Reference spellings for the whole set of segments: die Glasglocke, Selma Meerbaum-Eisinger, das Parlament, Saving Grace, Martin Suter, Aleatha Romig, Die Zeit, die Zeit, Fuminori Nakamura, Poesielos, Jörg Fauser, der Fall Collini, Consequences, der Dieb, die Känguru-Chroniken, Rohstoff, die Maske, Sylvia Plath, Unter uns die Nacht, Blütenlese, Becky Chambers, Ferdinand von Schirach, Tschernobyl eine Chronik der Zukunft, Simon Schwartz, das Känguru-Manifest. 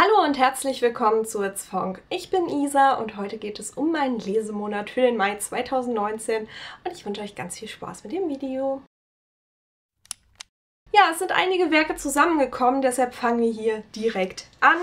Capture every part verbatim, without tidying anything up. Hallo und herzlich willkommen zu It's Funk. Ich bin Isa und heute geht es um meinen Lesemonat für den Mai zweitausendneunzehn und ich wünsche euch ganz viel Spaß mit dem Video. Ja, es sind einige Werke zusammengekommen, deshalb fangen wir hier direkt an.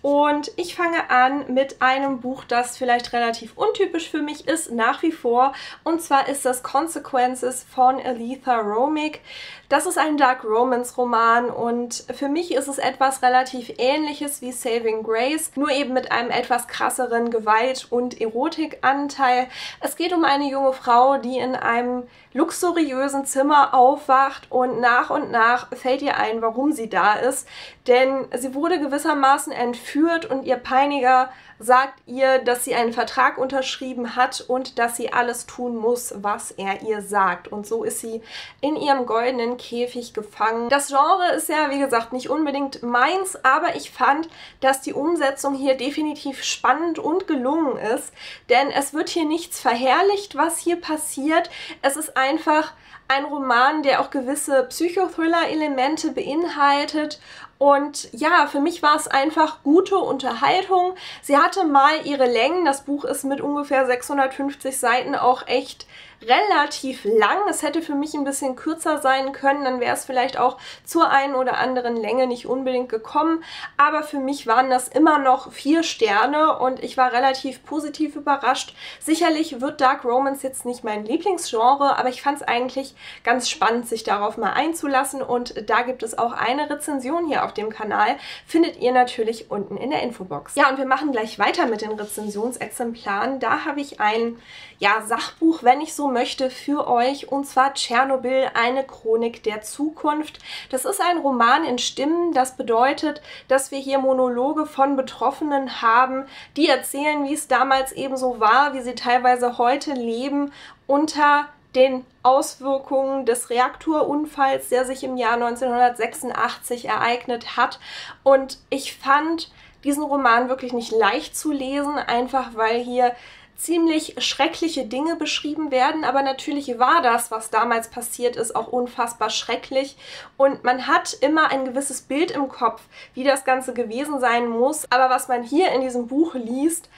Und ich fange an mit einem Buch, das vielleicht relativ untypisch für mich ist, nach wie vor. Und zwar ist das Consequences von Aleatha Romig. Das ist ein Dark Romance Roman und für mich ist es etwas relativ Ähnliches wie Saving Grace, nur eben mit einem etwas krasseren Gewalt- und Erotikanteil. Es geht um eine junge Frau, die in einem luxuriösen Zimmer aufwacht und nach und nach fällt ihr ein, warum sie da ist. Denn sie wurde gewissermaßen entführt. Und ihr Peiniger sagt ihr, dass sie einen Vertrag unterschrieben hat und dass sie alles tun muss, was er ihr sagt. Und so ist sie in ihrem goldenen Käfig gefangen. Das Genre ist ja, wie gesagt, nicht unbedingt meins, aber ich fand, dass die Umsetzung hier definitiv spannend und gelungen ist, denn es wird hier nichts verherrlicht, was hier passiert. Es ist einfach ein Roman, der auch gewisse Psychothriller-Elemente beinhaltet. Und ja, für mich war es einfach gute Unterhaltung. Sie hatte mal ihre Längen. Das Buch ist mit ungefähr sechshundertfünfzig Seiten auch echt relativ lang. Es hätte für mich ein bisschen kürzer sein können, dann wäre es vielleicht auch zur einen oder anderen Länge nicht unbedingt gekommen. Aber für mich waren das immer noch vier Sterne und ich war relativ positiv überrascht. Sicherlich wird Dark Romance jetzt nicht mein Lieblingsgenre, aber ich fand es eigentlich ganz spannend, sich darauf mal einzulassen. Und da gibt es auch eine Rezension hier auf dem Kanal. Findet ihr natürlich unten in der Infobox. Ja, und wir machen gleich weiter mit den Rezensionsexemplaren. Da habe ich ein ja, Sachbuch, wenn ich so möchte, für euch, und zwar Tschernobyl, eine Chronik der Zukunft. Das ist ein Roman in Stimmen, das bedeutet, dass wir hier Monologe von Betroffenen haben, die erzählen, wie es damals eben so war, wie sie teilweise heute leben unter den Auswirkungen des Reaktorunfalls, der sich im Jahr neunzehnhundertsechsundachtzig ereignet hat. Und ich fand diesen Roman wirklich nicht leicht zu lesen, einfach weil hier ziemlich schreckliche Dinge beschrieben werden, aber natürlich war das, was damals passiert ist, auch unfassbar schrecklich und man hat immer ein gewisses Bild im Kopf, wie das Ganze gewesen sein muss, aber was man hier in diesem Buch liest,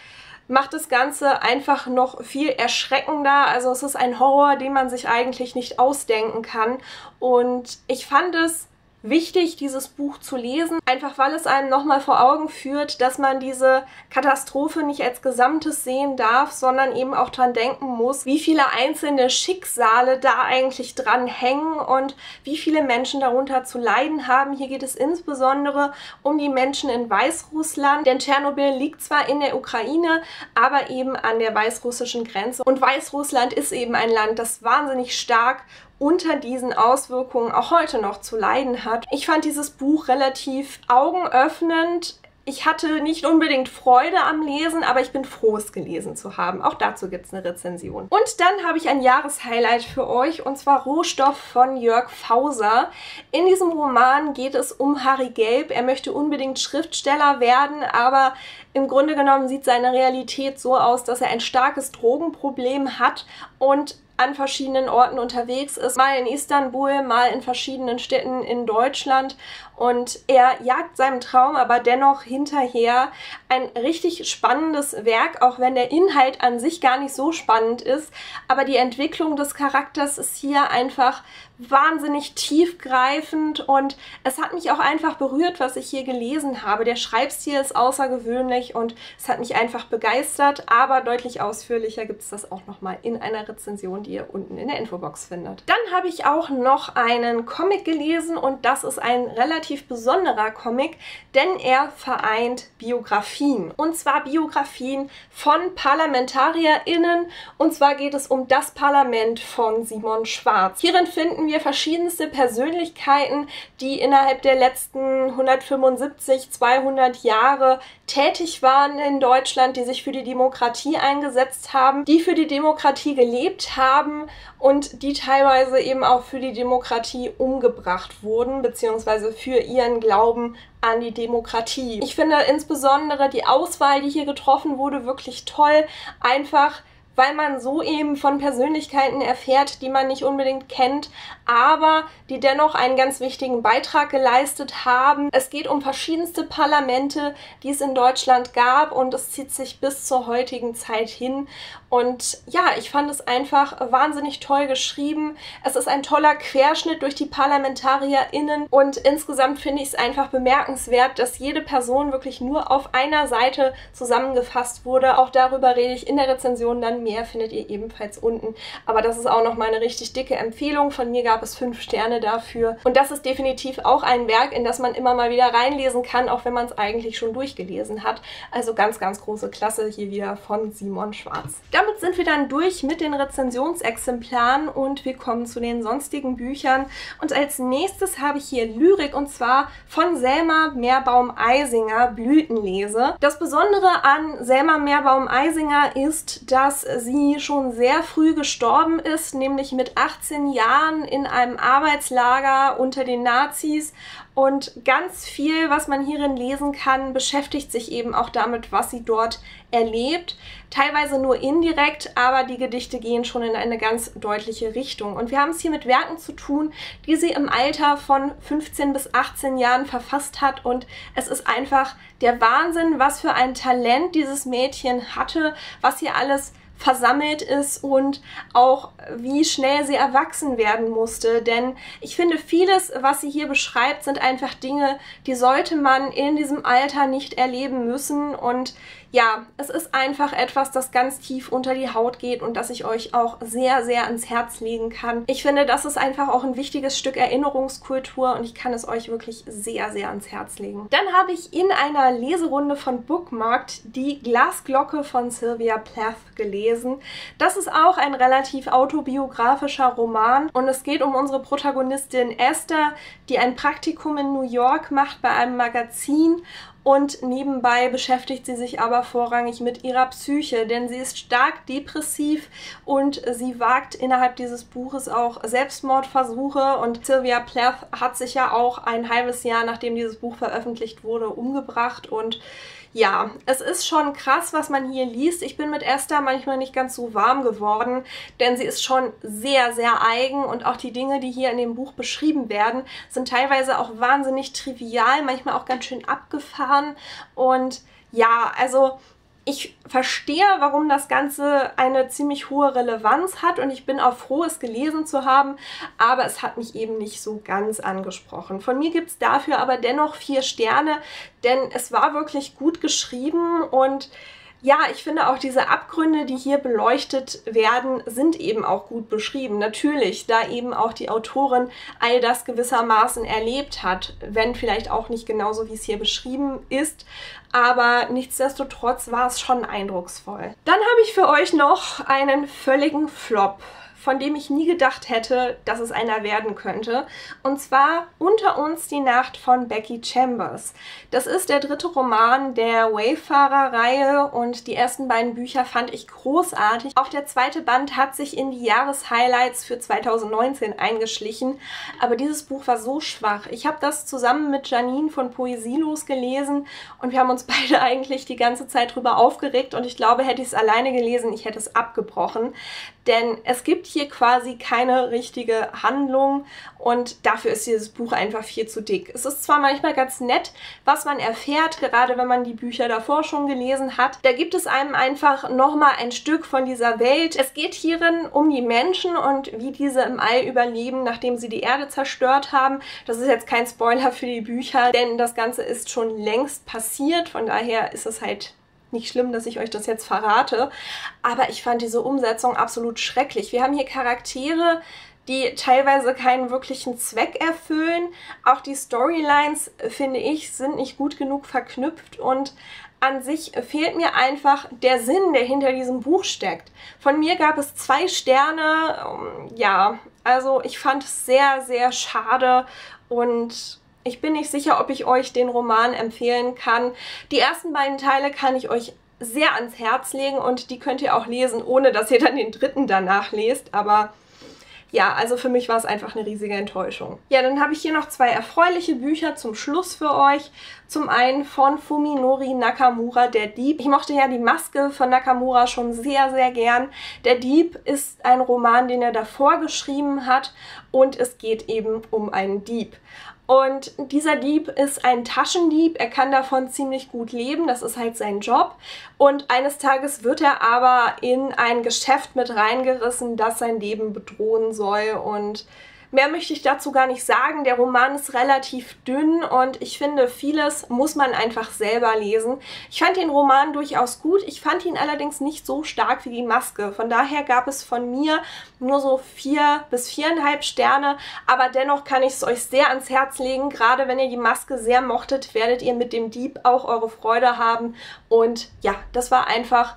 macht das Ganze einfach noch viel erschreckender. Also es ist ein Horror, den man sich eigentlich nicht ausdenken kann und ich fand es wichtig, dieses Buch zu lesen, einfach weil es einem nochmal vor Augen führt, dass man diese Katastrophe nicht als Gesamtes sehen darf, sondern eben auch dran denken muss, wie viele einzelne Schicksale da eigentlich dran hängen und wie viele Menschen darunter zu leiden haben. Hier geht es insbesondere um die Menschen in Weißrussland, denn Tschernobyl liegt zwar in der Ukraine, aber eben an der weißrussischen Grenze und Weißrussland ist eben ein Land, das wahnsinnig stark unter diesen Auswirkungen auch heute noch zu leiden hat. Ich fand dieses Buch relativ augenöffnend. Ich hatte nicht unbedingt Freude am Lesen, aber ich bin froh, es gelesen zu haben. Auch dazu gibt es eine Rezension. Und dann habe ich ein Jahreshighlight für euch, und zwar Rohstoff von Jörg Fauser. In diesem Roman geht es um Harry Gelb. Er möchte unbedingt Schriftsteller werden, aber im Grunde genommen sieht seine Realität so aus, dass er ein starkes Drogenproblem hat und an verschiedenen Orten unterwegs ist, mal in Istanbul, mal in verschiedenen Städten in Deutschland, und er jagt seinem Traum aber dennoch hinterher. Ein richtig spannendes Werk, auch wenn der Inhalt an sich gar nicht so spannend ist, aber die Entwicklung des Charakters ist hier einfach wahnsinnig tiefgreifend und es hat mich auch einfach berührt, was ich hier gelesen habe. Der Schreibstil ist außergewöhnlich und es hat mich einfach begeistert, aber deutlich ausführlicher gibt es das auch nochmal in einer Rezension, die ihr unten in der Infobox findet. Dann habe ich auch noch einen Comic gelesen und das ist ein relativ besonderer Comic, denn er vereint Biografien. Und zwar Biografien von ParlamentarierInnen, und zwar geht es um das Parlament von Simon Schwartz. Hierin finden wir verschiedenste Persönlichkeiten, die innerhalb der letzten hundertfünfundsiebzig, zweihundert Jahre tätig waren in Deutschland, die sich für die Demokratie eingesetzt haben, die für die Demokratie gelebt haben und die teilweise eben auch für die Demokratie umgebracht wurden, beziehungsweise für ihren Glauben an die Demokratie. Ich finde insbesondere die Auswahl, die hier getroffen wurde, wirklich toll. Einfach weil man so eben von Persönlichkeiten erfährt, die man nicht unbedingt kennt, aber die dennoch einen ganz wichtigen Beitrag geleistet haben. Es geht um verschiedenste Parlamente, die es in Deutschland gab, und es zieht sich bis zur heutigen Zeit hin. Und ja, ich fand es einfach wahnsinnig toll geschrieben. Es ist ein toller Querschnitt durch die ParlamentarierInnen und insgesamt finde ich es einfach bemerkenswert, dass jede Person wirklich nur auf einer Seite zusammengefasst wurde. Auch darüber rede ich in der Rezension dann mehr, findet ihr ebenfalls unten. Aber das ist auch nochmal eine richtig dicke Empfehlung. Von mir gab es fünf Sterne dafür. Und das ist definitiv auch ein Werk, in das man immer mal wieder reinlesen kann, auch wenn man es eigentlich schon durchgelesen hat. Also ganz, ganz große Klasse hier wieder von Simon Schwartz. Damit sind wir dann durch mit den Rezensionsexemplaren und wir kommen zu den sonstigen Büchern. Und als nächstes habe ich hier Lyrik, und zwar von Selma Meerbaum-Eisinger, Blütenlese. Das Besondere an Selma Meerbaum-Eisinger ist, dass sie schon sehr früh gestorben ist, nämlich mit achtzehn Jahren in einem Arbeitslager unter den Nazis. Und ganz viel, was man hierin lesen kann, beschäftigt sich eben auch damit, was sie dort erlebt. Teilweise nur indirekt, aber die Gedichte gehen schon in eine ganz deutliche Richtung. Und wir haben es hier mit Werken zu tun, die sie im Alter von fünfzehn bis achtzehn Jahren verfasst hat. Und es ist einfach der Wahnsinn, was für ein Talent dieses Mädchen hatte, was hier alles versammelt ist und auch wie schnell sie erwachsen werden musste. Denn ich finde, vieles, was sie hier beschreibt, sind einfach Dinge, die sollte man in diesem Alter nicht erleben müssen. Und ja, es ist einfach etwas, das ganz tief unter die Haut geht und das ich euch auch sehr, sehr ans Herz legen kann. Ich finde, das ist einfach auch ein wichtiges Stück Erinnerungskultur und ich kann es euch wirklich sehr, sehr ans Herz legen. Dann habe ich in einer Leserunde von Bookmarkt die Glasglocke von Sylvia Plath gelesen. Das ist auch ein relativ autobiografischer Roman und es geht um unsere Protagonistin Esther, die ein Praktikum in New York macht bei einem Magazin. Und nebenbei beschäftigt sie sich aber vorrangig mit ihrer Psyche, denn sie ist stark depressiv und sie wagt innerhalb dieses Buches auch Selbstmordversuche. Und Sylvia Plath hat sich ja auch ein halbes Jahr, nachdem dieses Buch veröffentlicht wurde, umgebracht. Und ja, es ist schon krass, was man hier liest. Ich bin mit Esther manchmal nicht ganz so warm geworden, denn sie ist schon sehr, sehr eigen und auch die Dinge, die hier in dem Buch beschrieben werden, sind teilweise auch wahnsinnig trivial, manchmal auch ganz schön abgefahren. Und ja, also ich verstehe, warum das Ganze eine ziemlich hohe Relevanz hat und ich bin auch froh, es gelesen zu haben, aber es hat mich eben nicht so ganz angesprochen. Von mir gibt es dafür aber dennoch vier Sterne, denn es war wirklich gut geschrieben und ja, ich finde auch diese Abgründe, die hier beleuchtet werden, sind eben auch gut beschrieben. Natürlich, da eben auch die Autorin all das gewissermaßen erlebt hat, wenn vielleicht auch nicht genauso, wie es hier beschrieben ist. Aber nichtsdestotrotz war es schon eindrucksvoll. Dann habe ich für euch noch einen völligen Flop, von dem ich nie gedacht hätte, dass es einer werden könnte. Und zwar Unter uns die Nacht von Becky Chambers. Das ist der dritte Roman der Wayfarer-Reihe und die ersten beiden Bücher fand ich großartig. Auch der zweite Band hat sich in die Jahreshighlights für zweitausendneunzehn eingeschlichen, aber dieses Buch war so schwach. Ich habe das zusammen mit Janine von Poesielos gelesen und wir haben uns beide eigentlich die ganze Zeit drüber aufgeregt und ich glaube, hätte ich es alleine gelesen, ich hätte es abgebrochen, denn es gibt hier quasi keine richtige Handlung und dafür ist dieses Buch einfach viel zu dick. Es ist zwar manchmal ganz nett, was man erfährt, gerade wenn man die Bücher davor schon gelesen hat. Da gibt es einem einfach nochmal ein Stück von dieser Welt. Es geht hierin um die Menschen und wie diese im All überleben, nachdem sie die Erde zerstört haben. Das ist jetzt kein Spoiler für die Bücher, denn das Ganze ist schon längst passiert, von daher ist es halt nicht schlimm, dass ich euch das jetzt verrate, aber ich fand diese Umsetzung absolut schrecklich. Wir haben hier Charaktere, die teilweise keinen wirklichen Zweck erfüllen. Auch die Storylines, finde ich, sind nicht gut genug verknüpft und an sich fehlt mir einfach der Sinn, der hinter diesem Buch steckt. Von mir gab es zwei Sterne, ja, also ich fand es sehr, sehr schade und ich bin nicht sicher, ob ich euch den Roman empfehlen kann. Die ersten beiden Teile kann ich euch sehr ans Herz legen und die könnt ihr auch lesen, ohne dass ihr dann den dritten danach lest. Aber ja, also für mich war es einfach eine riesige Enttäuschung. Ja, dann habe ich hier noch zwei erfreuliche Bücher zum Schluss für euch. Zum einen von Fuminori Nakamura, Der Dieb. Ich mochte ja Die Maske von Nakamura schon sehr, sehr gern. Der Dieb ist ein Roman, den er davor geschrieben hat, und es geht eben um einen Dieb. Und dieser Dieb ist ein Taschendieb, er kann davon ziemlich gut leben, das ist halt sein Job. Und eines Tages wird er aber in ein Geschäft mit reingerissen, das sein Leben bedrohen soll, und mehr möchte ich dazu gar nicht sagen. Der Roman ist relativ dünn und ich finde, vieles muss man einfach selber lesen. Ich fand den Roman durchaus gut, ich fand ihn allerdings nicht so stark wie Die Maske. Von daher gab es von mir nur so vier bis viereinhalb Sterne, aber dennoch kann ich es euch sehr ans Herz legen. Gerade wenn ihr Die Maske sehr mochtet, werdet ihr mit dem Dieb auch eure Freude haben. Und ja, das war einfach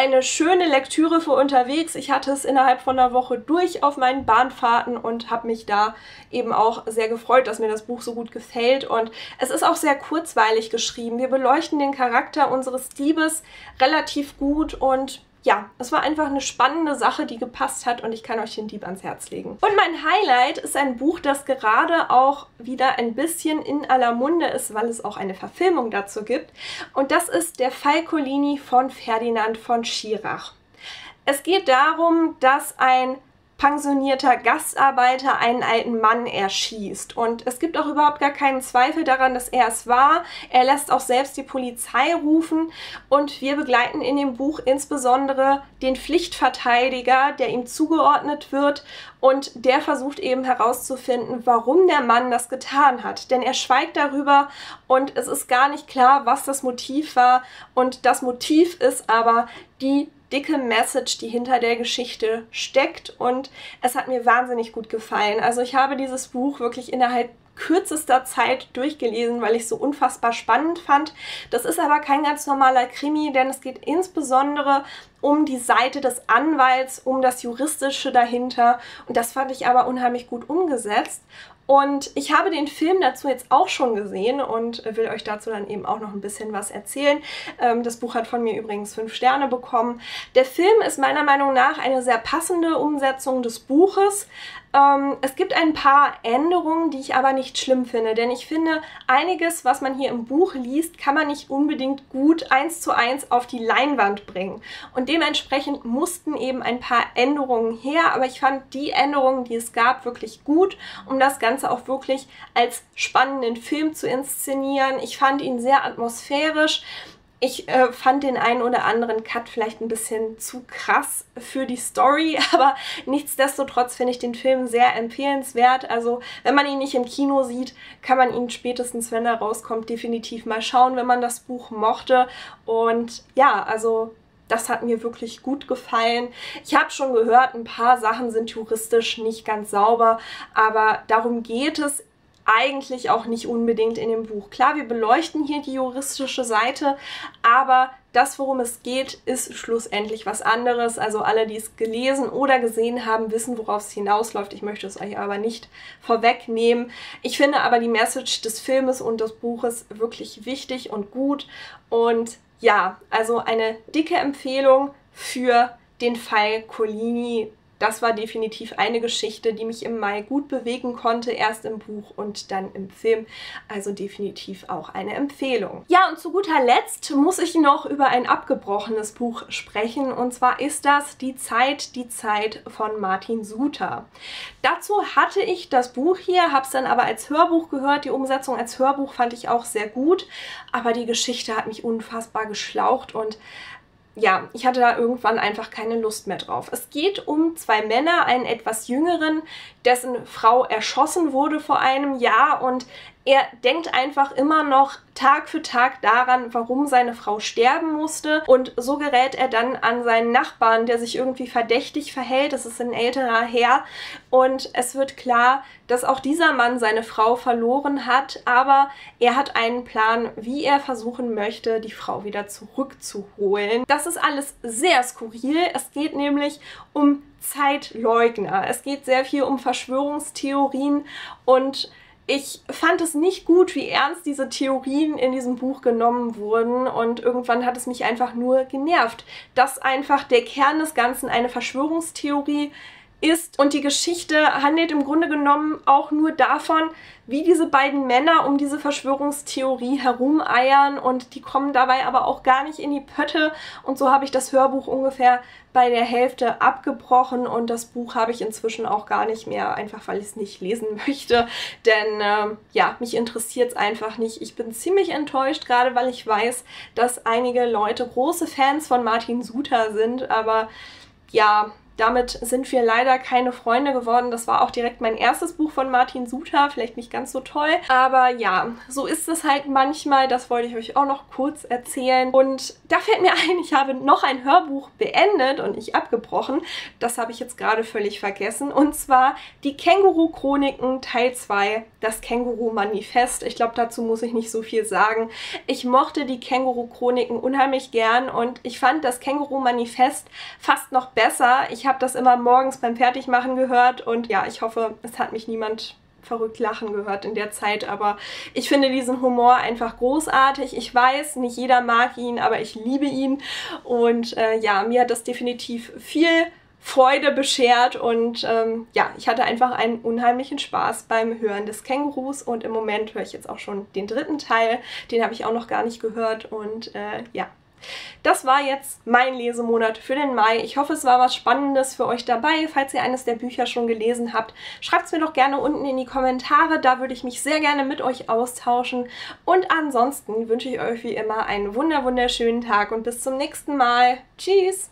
eine schöne Lektüre für unterwegs. Ich hatte es innerhalb von einer Woche durch auf meinen Bahnfahrten und habe mich da eben auch sehr gefreut, dass mir das Buch so gut gefällt. Und es ist auch sehr kurzweilig geschrieben. Wir beleuchten den Charakter unseres Diebes relativ gut und ja, es war einfach eine spannende Sache, die gepasst hat, und ich kann euch den Dieb ans Herz legen. Und mein Highlight ist ein Buch, das gerade auch wieder ein bisschen in aller Munde ist, weil es auch eine Verfilmung dazu gibt. Und das ist Der Fall Collini von Ferdinand von Schirach. Es geht darum, dass ein pensionierter Gastarbeiter einen alten Mann erschießt. Und es gibt auch überhaupt gar keinen Zweifel daran, dass er es war. Er lässt auch selbst die Polizei rufen, und wir begleiten in dem Buch insbesondere den Pflichtverteidiger, der ihm zugeordnet wird, und der versucht eben herauszufinden, warum der Mann das getan hat. Denn er schweigt darüber und es ist gar nicht klar, was das Motiv war. Und das Motiv ist aber die dicke Message, die hinter der Geschichte steckt, und es hat mir wahnsinnig gut gefallen. Also ich habe dieses Buch wirklich innerhalb kürzester Zeit durchgelesen, weil ich es so unfassbar spannend fand. Das ist aber kein ganz normaler Krimi, denn es geht insbesondere um die Seite des Anwalts, um das Juristische dahinter, und das fand ich aber unheimlich gut umgesetzt. Und ich habe den Film dazu jetzt auch schon gesehen und will euch dazu dann eben auch noch ein bisschen was erzählen. Das Buch hat von mir übrigens fünf Sterne bekommen. Der Film ist meiner Meinung nach eine sehr passende Umsetzung des Buches. Es gibt ein paar Änderungen, die ich aber nicht schlimm finde, denn ich finde, einiges, was man hier im Buch liest, kann man nicht unbedingt gut eins zu eins auf die Leinwand bringen. Und dementsprechend mussten eben ein paar Änderungen her, aber ich fand die Änderungen, die es gab, wirklich gut, um das Ganze auch wirklich als spannenden Film zu inszenieren. Ich fand ihn sehr atmosphärisch. Ich äh, fand den einen oder anderen Cut vielleicht ein bisschen zu krass für die Story, aber nichtsdestotrotz finde ich den Film sehr empfehlenswert. Also wenn man ihn nicht im Kino sieht, kann man ihn spätestens, wenn er rauskommt, definitiv mal schauen, wenn man das Buch mochte. Und ja, also das hat mir wirklich gut gefallen. Ich habe schon gehört, ein paar Sachen sind juristisch nicht ganz sauber, aber darum geht es eigentlich auch nicht unbedingt in dem Buch. Klar, wir beleuchten hier die juristische Seite, aber das, worum es geht, ist schlussendlich was anderes. Also alle, die es gelesen oder gesehen haben, wissen, worauf es hinausläuft. Ich möchte es euch aber nicht vorwegnehmen. Ich finde aber die Message des Filmes und des Buches wirklich wichtig und gut. Und ja, also eine dicke Empfehlung für den Fall Collini. Das war definitiv eine Geschichte, die mich im Mai gut bewegen konnte, erst im Buch und dann im Film. Also definitiv auch eine Empfehlung. Ja, und zu guter Letzt muss ich noch über ein abgebrochenes Buch sprechen, und zwar ist das Die Zeit, die Zeit von Martin Suter. Dazu hatte ich das Buch hier, habe es dann aber als Hörbuch gehört. Die Umsetzung als Hörbuch fand ich auch sehr gut, aber die Geschichte hat mich unfassbar geschlaucht und ja, ich hatte da irgendwann einfach keine Lust mehr drauf. Es geht um zwei Männer, einen etwas jüngeren, dessen Frau erschossen wurde vor einem Jahr, und er denkt einfach immer noch Tag für Tag daran, warum seine Frau sterben musste, und so gerät er dann an seinen Nachbarn, der sich irgendwie verdächtig verhält. Das ist ein älterer Herr, und es wird klar, dass auch dieser Mann seine Frau verloren hat, aber er hat einen Plan, wie er versuchen möchte, die Frau wieder zurückzuholen. Das ist alles sehr skurril. Es geht nämlich um Zeitleugner. Es geht sehr viel um Verschwörungstheorien, und ich fand es nicht gut, wie ernst diese Theorien in diesem Buch genommen wurden, und irgendwann hat es mich einfach nur genervt, dass einfach der Kern des Ganzen eine Verschwörungstheorie ist. Und die Geschichte handelt im Grunde genommen auch nur davon, wie diese beiden Männer um diese Verschwörungstheorie herumeiern, und die kommen dabei aber auch gar nicht in die Pötte, und so habe ich das Hörbuch ungefähr bei der Hälfte abgebrochen und das Buch habe ich inzwischen auch gar nicht mehr, einfach weil ich es nicht lesen möchte, denn äh, ja, mich interessiert es einfach nicht. Ich bin ziemlich enttäuscht, gerade weil ich weiß, dass einige Leute große Fans von Martin Suter sind, aber ja, damit sind wir leider keine Freunde geworden. Das war auch direkt mein erstes Buch von Martin Suter, vielleicht nicht ganz so toll. Aber ja, so ist es halt manchmal, das wollte ich euch auch noch kurz erzählen. Und da fällt mir ein, ich habe noch ein Hörbuch beendet und nicht abgebrochen. Das habe ich jetzt gerade völlig vergessen. Und zwar die Känguru-Chroniken Teil zwei, das Känguru-Manifest. Ich glaube, dazu muss ich nicht so viel sagen. Ich mochte die Känguru-Chroniken unheimlich gern und ich fand das Känguru-Manifest fast noch besser. Ich Ich habe das immer morgens beim Fertigmachen gehört und ja, ich hoffe, es hat mich niemand verrückt lachen gehört in der Zeit, aber ich finde diesen Humor einfach großartig. Ich weiß, nicht jeder mag ihn, aber ich liebe ihn und äh, ja, mir hat das definitiv viel Freude beschert und ähm, ja, ich hatte einfach einen unheimlichen Spaß beim Hören des Kängurus und im Moment höre ich jetzt auch schon den dritten Teil, den habe ich auch noch gar nicht gehört und äh, ja. Das war jetzt mein Lesemonat für den Mai. Ich hoffe, es war was Spannendes für euch dabei. Falls ihr eines der Bücher schon gelesen habt, schreibt es mir doch gerne unten in die Kommentare. Da würde ich mich sehr gerne mit euch austauschen. Und ansonsten wünsche ich euch wie immer einen wunder wunderschönen Tag und bis zum nächsten Mal. Tschüss!